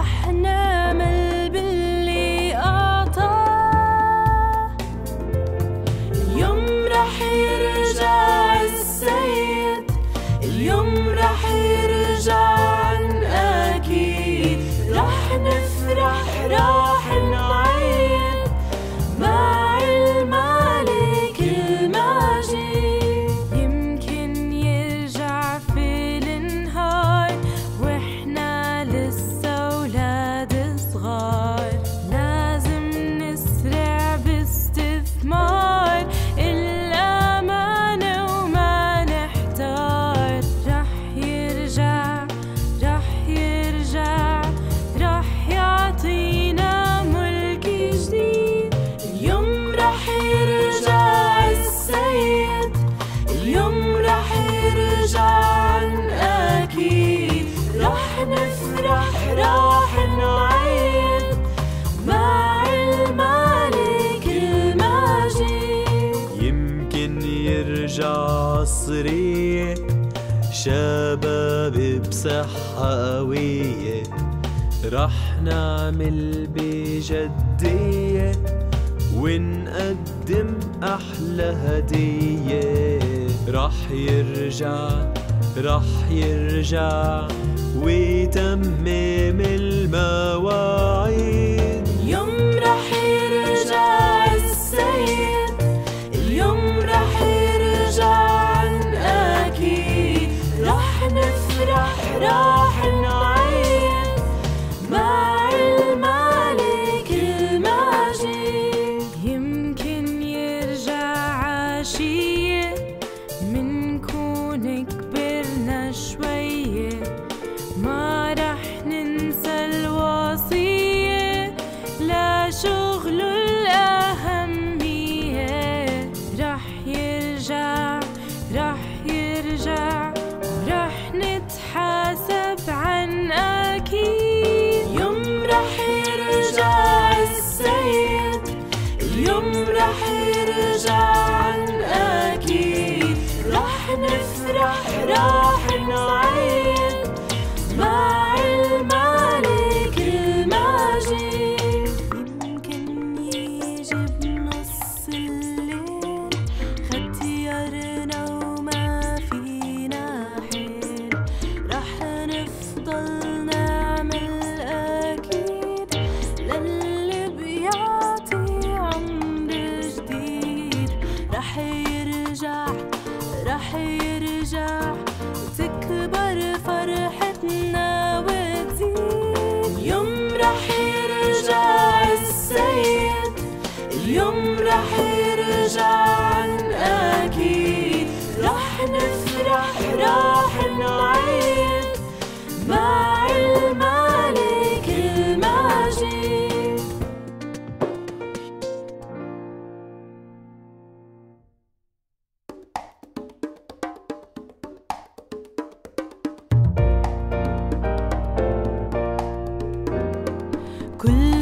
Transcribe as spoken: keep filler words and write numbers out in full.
أحلام باللي أعطى اليوم رح يرجع السيد، اليوم رح يرجع عن أكيد. رح نفرح رح نعيد مع الملك المجيد. يمكن يرجع في النهار وإحنا لسه ولاد صغار، لازم نسرع باستثمار الأمانة وما نحتار. رح يرجع رح يرجع رح يعطينا ملك جديد. اليوم رح يرجع السيد، اليوم رح يرجع عن أكيد. رح نفرح رح نعيد مع الملك المجيد. يمكن يرجع عصرية شباب بصحة قوية، رح نعمل بجدية ونقدم أحلى هدية. رح يرجع رح يرجع ويتمم المواعيد. اليوم رح يرجع السيد، اليوم رح يرجع عن أكيد. رح نفرح رح نعيد مع الملك المجيد. يمكن يرجع عشية منكون كبرنا شوية، ما رح ننسى الوصية لشغله الأهمية. رح يرجع رح يرجع رح نتحاسب عن أكيد. اليوم رح يرجع السيد، اليوم رح يرجع عن أكيد. رح نفرح رح نعيد مع الملك المجيد. يمكن يجي بنص الليل ختيارنا وما فينا حيل، رح نفضل نعمل أكيد للي بيعطي عمر جديد. رح يرجع رح يرجع وتكبر فرحتنا وتزيد. اليوم رح يرجع السيد، اليوم رح يرجع عن أكيد. رح نفرح رح نعيد مع الملك المجيد. كل